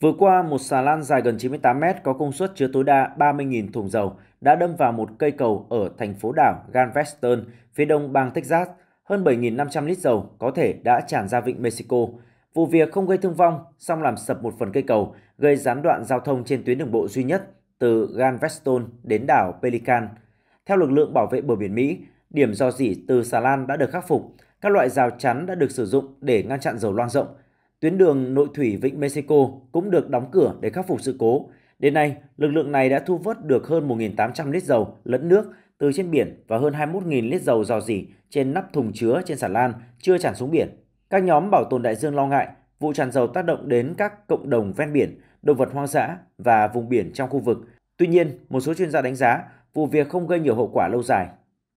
Vừa qua, một xà lan dài gần 98 mét có công suất chứa tối đa 30.000 thùng dầu đã đâm vào một cây cầu ở thành phố đảo Galveston, phía đông bang Texas. Hơn 7.500 lít dầu có thể đã tràn ra vịnh Mexico. Vụ việc không gây thương vong, song làm sập một phần cây cầu, gây gián đoạn giao thông trên tuyến đường bộ duy nhất từ Galveston đến đảo Pelican. Theo lực lượng bảo vệ bờ biển Mỹ, điểm rò rỉ từ xà lan đã được khắc phục, các loại rào chắn đã được sử dụng để ngăn chặn dầu loang rộng. Tuyến đường nội thủy vịnh Mexico cũng được đóng cửa để khắc phục sự cố. Đến nay, lực lượng này đã thu vớt được hơn 1.800 lít dầu lẫn nước từ trên biển và hơn 21.000 lít dầu rò rỉ trên nắp thùng chứa trên xà lan chưa tràn xuống biển. Các nhóm bảo tồn đại dương lo ngại vụ tràn dầu tác động đến các cộng đồng ven biển, động vật hoang dã và vùng biển trong khu vực. Tuy nhiên, một số chuyên gia đánh giá vụ việc không gây nhiều hậu quả lâu dài.